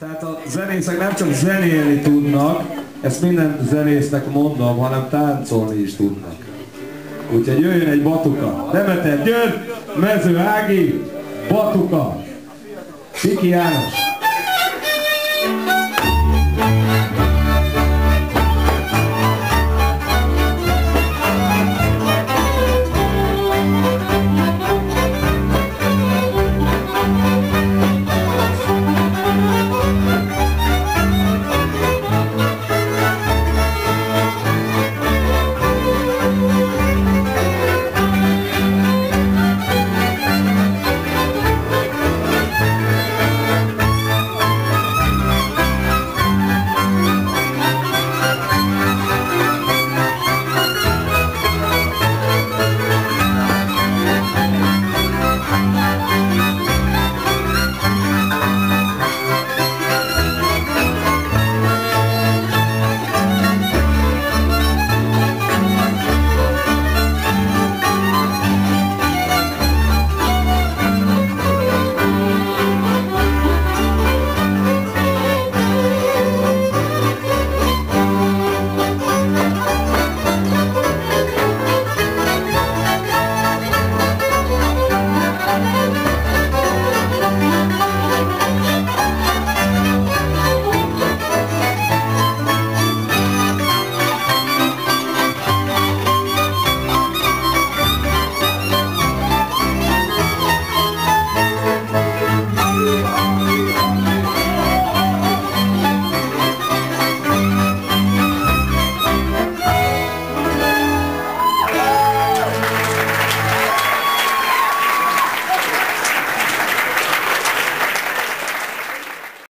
Tehát a zenészek nem csak zenélni tudnak, ezt minden zenésznek mondom, hanem táncolni is tudnak. Úgyhogy jöjjön egy batuka. Demeter György, Mező Ági, batuka. Piki János.